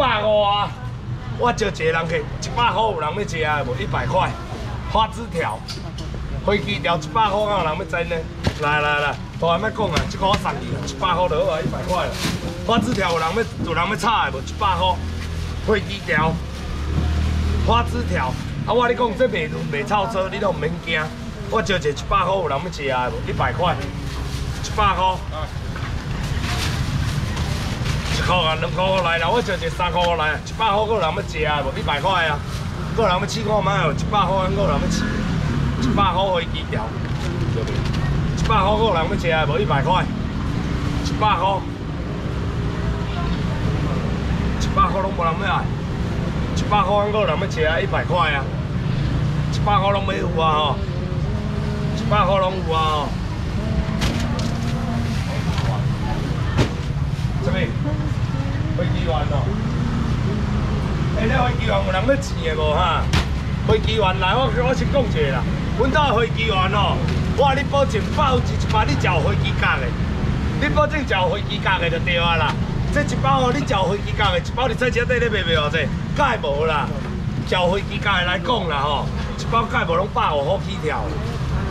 150啊！我招一个人客，100块有人要食的无？100块，花枝条、花枝条100块，哪有人要争呢？来来来，大汉要讲啊，这个我送你，100块就好啊，100块了。花枝条有人要炒的无？100块，花枝条、花枝条，啊！我跟你讲，这袂臭臊，你都唔免惊。我招一个100块有人要食的无？100块，100块。 1块啊，2块来啦！我就一3块来，100块够人要食啊，无100块啊，够人要试看卖哦，100块够人要试，100块可以记条，对不对？100块够人要食啊，无100块，100块，100块拢无人要爱，100块够人要食啊，100块啊，100块拢没有啊吼，100块拢有啊吼。 什么？飞机员哦！哎，那飞机员有人要钱的无哈？飞机员来，我先讲一下啦。阮家飞机员哦，我甲你保证100有一包你嚼飞机角的，你保证嚼飞机角的就对啊啦。这1包哦，你嚼飞机角的，1包你菜市仔底咧卖卖偌济？解无啦，嚼飞机角的来讲啦吼，1包解无拢150块起跳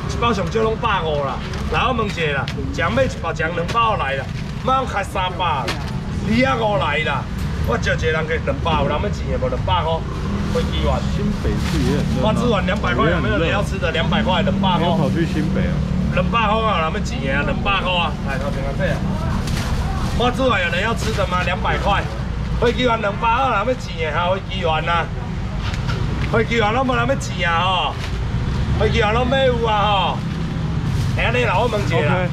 ，1包上少拢150啦。来，我问一下啦，谁买1包，谁2包来啦？ 妈，开300，250来啦！我招一个人去200，有人要钱的无？200块，飞机员。新北市也很热闹。花枝丸200块有没有人要吃的？200块，200块。你跑去新北啊？200块啊，有人要钱的啊？200块啊！来，头前个这啊。花枝丸有人要吃的吗？200块。飞机员220，有人要钱的哈？飞机员啊，飞机员拢无人要钱啊吼！飞机员拢买有啊吼！哎，你来我问一下啦。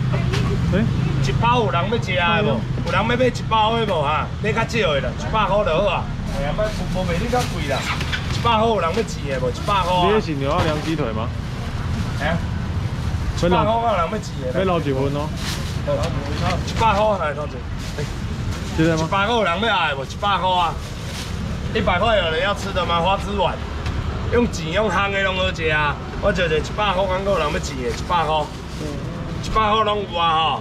哎。 1包有人要食的无？有人要买1包的无哈？买较少的啦，100块就好啊。哎呀，买无卖你较贵啦。100块有人要食的无？100块。你是牛肉凉鸡腿吗？哎，100块有人要食的。要留一份哦。100块来多少？真的吗？100块有人要爱无？100块啊。100块有人要吃的吗？花枝丸，用钱用烘的拢好食啊。我就着100块，敢有人要食的？100块。100块拢有啊吼。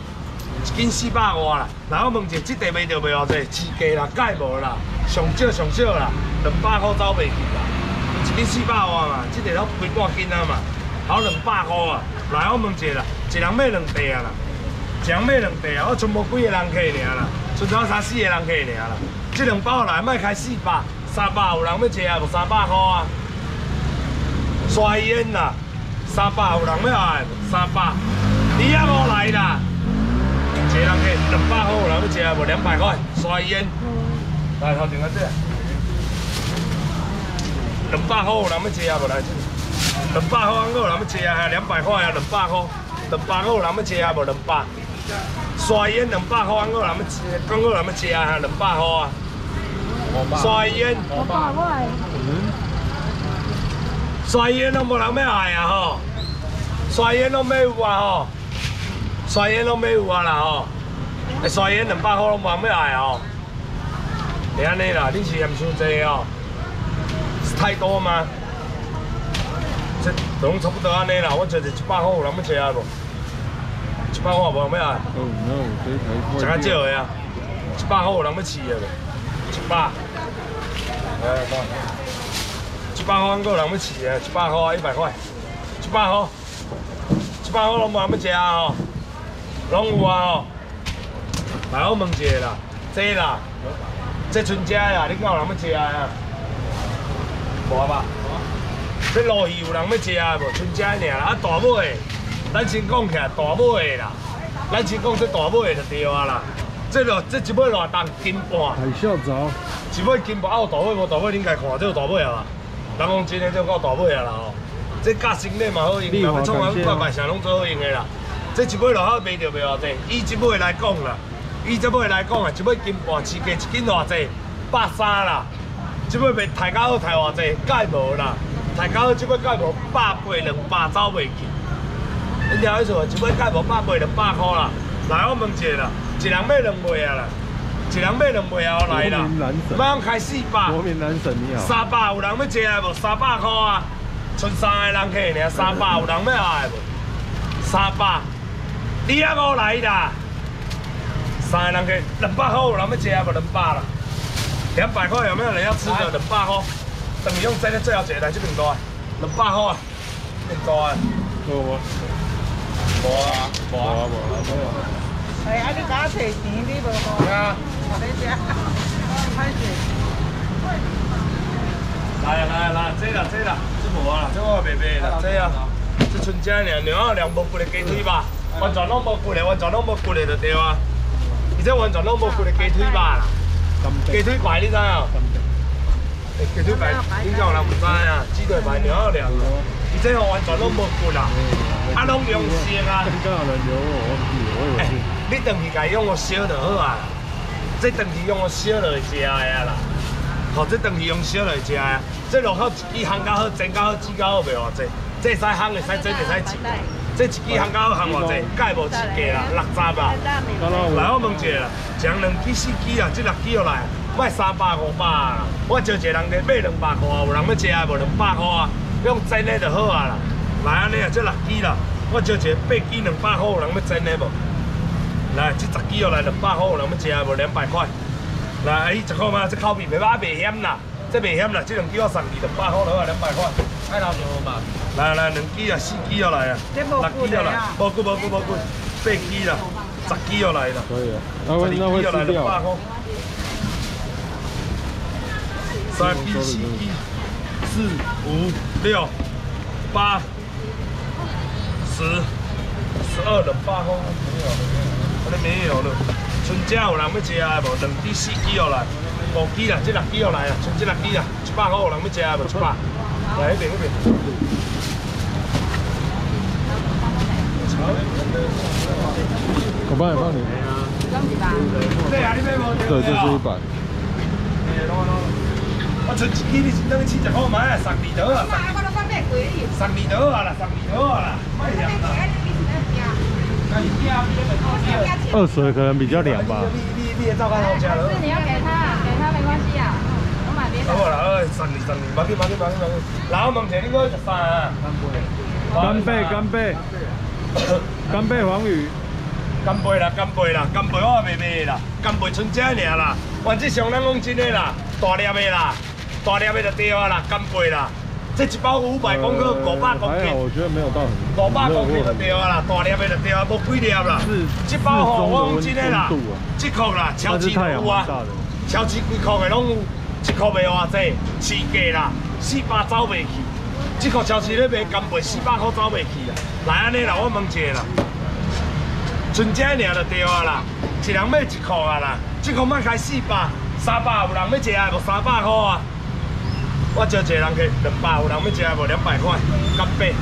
一斤400外啦，然后问者，这地卖着卖偌济？市价啦，解无啦，上少啦，200块走袂去啦。一斤400外嘛，这地都几半斤啊嘛，还有200块啊。来，我问者啦，一人买2块啊啦，一人买2块啊，我剩无几个人客尔啦，剩只3、4个人客尔啦。这2包来，卖开400，300有人要食啊无？300块啊。刷烟啦，300有人要爱无？300，250来啦。 一个人去200块，有人要吃无？200块，刷烟。来，头前个这。200块有人要吃无？来这。200块，还有人要吃啊？200块啊，200块。200块有人要吃无？200。刷烟200块，还有人要吃，还有人要吃啊？200块啊。刷烟。200块。刷烟拢无人要爱啊吼！刷烟拢没有啊吼！ 刷烟拢没有啊啦吼，哎，刷烟200块拢无人要爱哦。是安尼啦，你是嫌伤济哦，太多吗？这拢差不多安尼啦，我就是100块有人要吃啊无？100块也无人要爱。哦，那我这才少个啊，100块有人要吃啊无？100，哎，100块够人要吃啊，100块100块，100块，100块拢无人要吃啊吼。 拢有啊吼，来我问一下啦，这啦，这春节啦，你敢有人要吃啊？无吧？这鱸鱼有人要吃啊无？春节尔啦，啊大尾，咱先讲起来大尾啦，咱先讲这大尾就对啊啦。这一尾偌重斤半？海啸走。一尾斤半，还有大尾无？大尾恁家看，这有大尾啊啦。人讲真诶，这够大尾啊啦吼。这甲生理嘛好用，人要创啥物怪歹啥拢最好用诶啦。 这一尾落口卖着卖偌济？以这尾来讲啦，一尾啊，一尾斤半，市价一斤偌济？130啦，即摆卖抬价好抬偌济，解无啦。抬价好即摆解无180、200走袂去。你了解意思无？即摆解无180、200块啦。来，我问一下啦，一人买两杯啊啦，一人买两杯啊来啦。马上开400。国民男神你好。300有人要坐来无？300块啊，剩3个人客尔，300有人要来无？ 300，你还无来啦？3个人去200块，有人要吃无？200啦，200块有没有人要吃的？200块，等你用这个最后一个来这边多啊，200块啊，变多啊，无啊。哎，啊你敢找钱你无无？啊，你吃，歹势。来，这啦，这无啊，这我袂卖啦，这啊。 这剩这尔，然后无骨的鸡腿吧，完全拢无骨的就对啊。而且完全拢无骨的鸡腿吧啦，鸡腿排你知哦？鸡腿排，你讲人唔知啊？鸡腿排然后凉，而且吼完全拢无骨啦，啊拢用烧啊。哎，你等于家用个烧就好啊，这等于用个烧来食啊啦。吼，这等于用烧来食啊，这落口一行较好，煎较好，煮较好，袂偌济。 这使烘的，使蒸的，使煮。这一支烘到烘偌济，介无起价啦，60吧。来，我问一下啦，将2支、4支啦，这6支落来，卖300、500啦。我招一个人来买200块，有人要吃啊，无200块啊，用蒸的就好啊啦。来安尼啊，这6支啦，我招一个8支200块，有人要蒸的无？来，这10支落来200块，有人要吃啊，无200块。来，阿姨，10块嘛，这口味袂咸啦，这袂咸啦，这2支我送你200块，落来200块，爱闹就好嘛。 来，2支啊，4支要来啊，6支要来，无骨，8支啦，10支要来啦，12支要来200块，3支、4、5、6、8、10、12200块，没有了，剩这有人要吃啊无？2支、4支要来，5支啦，这6支要来啊，剩这6支啊，100块有人要吃啊无？100，来那边。 我帮你放你。对，就是100。我存钱，你等于70块买，12刀啊。12刀啊啦，12刀啊啦。20可能比较凉吧。你照看好吃了。你要给他没关系啊，我买别的。好啦，12，别去。然后问题你搁13啊。干杯。 干杯，黄宇！干杯啦！干杯我也袂卖啦，干杯剩这尔啦。原则上咱讲真诶啦，大粒诶就对啊啦，干杯啦。这一包500公克，500公斤。哎，我觉得没有到很。500公斤就对啊啦，大粒诶就对啊，无几粒啦。这包吼，我讲真诶啦，一克啦，超市有啊，超市几克诶拢有，一克卖偌济，市价啦，400走袂去。 这个超市咧卖干贝400块走袂去啦，来安尼啦，我问一下啦，剩这尔就对啊啦，一人买1克啊啦，这个卖开400，300有人要吃啊无？300块啊，我招一个人去200，有人要吃啊无？200块，干贝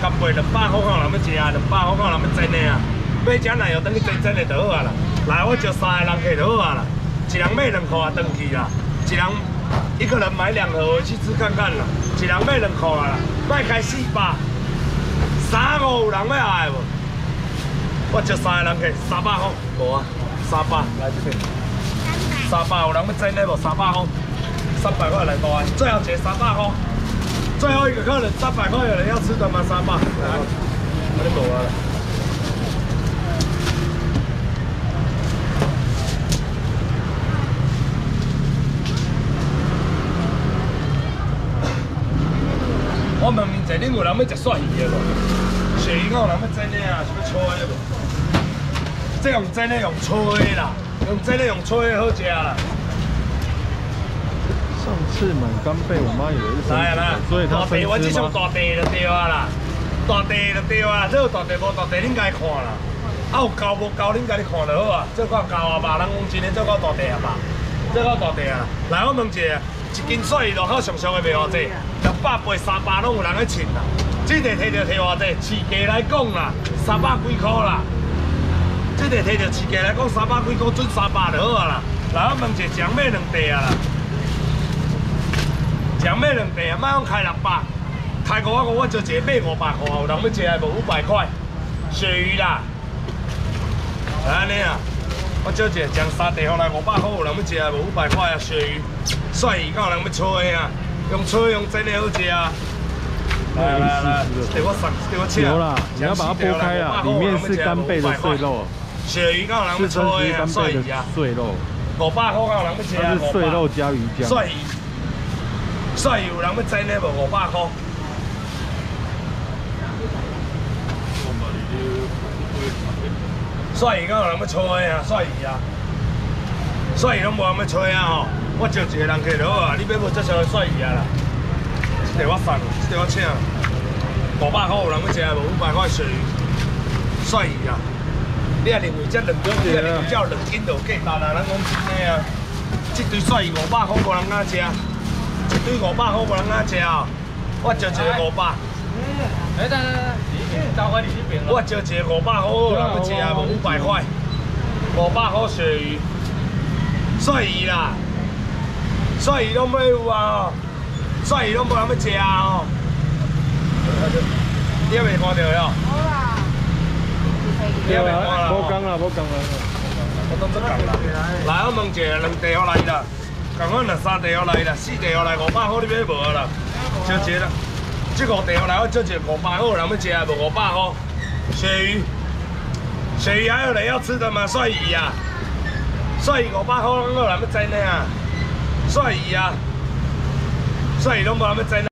200块，有人要吃啊200块，有人要蒸的啊，买只奶油等于蒸的就好啊啦，来我招3个人去就好啊啦，一人买2克啊，回去啦，一人。 一个人买2盒回去吃看看啦，一人买2克啦，卖开400，3、5有人要来无？我招3个人去，300块，无啊，300来这边，300有人要整的无？300块，300块来多啊，最后一个300块，最后一个客人300块有人要吃的吗？300，来，我咧无啊啦。 我问恁，恁有人要食鱈鱼的无？鱈鱼有人要蒸的啊，是要炒的无？这用蒸的用炒的啦，用蒸的用炒的好食啦。上次买干贝，我妈以为是生的，所以她生吃吗？我这上大地就对啊啦，这有大地无大地，恁家看啦。啊有高无高，恁家看就好啊。这块高啊吧，人讲真的，这块大地啊吧，这块大地啊。来，我问一下。 一斤鳃落口上的卖偌济，200、300拢有人去称啦。这个摕着偌济，市价来讲啦，300几块啦。这个摕着市价来讲，300几块准300就好啊啦。来，我问一下，谁买2袋啊啦？人要两百，莫讲开600，开500，我做一个买500块，有人要食的无500块。鳕鱼啦，安尼啊，我做一个将沙地方来500块，有人要食的无500块啊。鳕鱼、鳝鱼，有人要炒的啊，用炒用蒸的好食啊。 来，有啦，你要把它剥开啦，里面是干贝的碎肉。鳕鱼干有人要吃啊，碎鱼啊，碎肉。500块干有人要吃啊，它是碎肉加鱼浆。鳝鱼有人要蒸的无500块。鳝鱼干有人要吃啊，鳝鱼啊，鳝鱼拢无人要吃啊吼，我招一个人客就好啊，你买无接受鳝鱼啊啦。 这个我送，这个我请，500块有人要吃，无500块水，鳝鱼啊！你啊认为这两斤，你啊认为这2斤就价值啦？咱讲真的啊，这堆鳝鱼500块无人敢吃，一堆500块无人敢吃哦。我招一个500。哎，等等，交给你这边。我招一个500块有人要吃，无500块。500块水鱼，鳝鱼啦，鳝鱼拢没有啊！ 鳝鱼拢无人要食啊！你也未看到哟。好啦。你也未看啦。无讲啦，无讲啦。我当作讲啦。来，我问一下，2地好来啦，同款啦，3地好来啦，4地好来，500块你买无啦？少钱啦？这5地好来，我少钱500块，有人要食啊？无500块。鳕鱼还有人要吃的吗？鳝鱼啊，鳝鱼500块，有人要蒸的啊，鳝鱼啊。 鳝鱼拢无人要蒸。